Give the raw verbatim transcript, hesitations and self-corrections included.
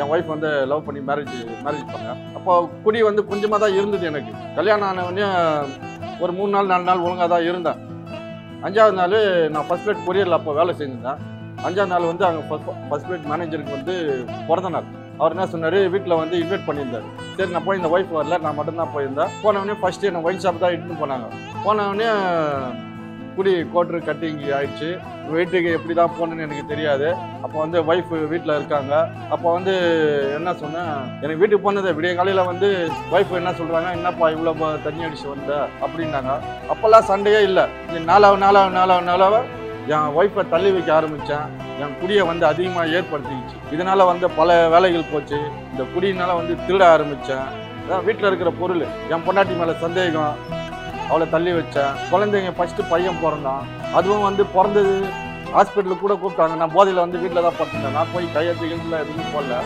என் wife வந்து love பண்ணி marriage marriage பண்ணேன். அப்போ குடி வந்து கொஞ்சமாக தான் இருந்தது எனக்கு. கல்யாணம் ஆனவொடனே ஒரு மூணு நாள் நாலு நாள் ஒழுங்காக தான் இருந்தேன். அஞ்சாவது நாள் நான் ஃபஸ்ட் கிரேட் கொரியரில் அப்போ வேலை செஞ்சுருந்தேன். அஞ்சாவது நாள் வந்து அங்கே ஃபஸ்ட் ஃபஸ்ட் கிரேட் மேனேஜருக்கு வந்து பிறந்த நாள். அவர் என்ன சொன்னார், வீட்டில் வந்து இன்வைட் பண்ணியிருந்தார். சரி நான் போய் இந்த ஒய்ஃப் வரல, நான் மட்டும்தான் போயிருந்தேன். போனவொடனே ஃபஸ்ட்டு என்னை ஒயின் ஷாப் தான் இட்டுன்னு போனாங்க. போனவொடனே குடி கோட்ரு கட்டிங் ஆயிடுச்சு. வீட்டுக்கு எப்படி தான் போகணுன்னு எனக்கு தெரியாது. அப்போ வந்து ஒய்ஃபு வீட்டில் இருக்காங்க. அப்போ வந்து என்ன சொன்னேன், எனக்கு வீட்டுக்கு போனது விடிய காலையில் வந்து ஒய்ஃபு என்ன சொல்கிறாங்க, என்னப்பா இவ்வளோ தண்ணி அடிச்சு வந்த அப்படின்னாங்க. அப்போல்லாம் சண்டையே இல்லை. நாலாவ நாளாவ நாளாவ நாளாவ என் ஒய்ஃபை தள்ளி வைக்க ஆரம்பித்தேன். என் குடியை வந்து அதிகமாக ஏற்படுத்திக்கிச்சு. இதனால் வந்து பல வேலைகள் போச்சு. இந்த குடியினால் வந்து திருட ஆரம்பித்தேன். அதான் வீட்டில் இருக்கிற பொருள். என் பொண்டாட்டி மேலே சந்தேகம், அவளை தள்ளி வச்சேன். குழந்தைங்க ஃபஸ்ட்டு பையன் பிறந்தான். அதுவும் வந்து பிறந்தது ஹாஸ்பிட்டலுக்கு கூட கூப்பிட்டாங்க. நான் போதையில் வந்து வீட்டில் தான் பார்த்துட்டேன். நான் போய் கையெழுத்து எதுவும் போடல.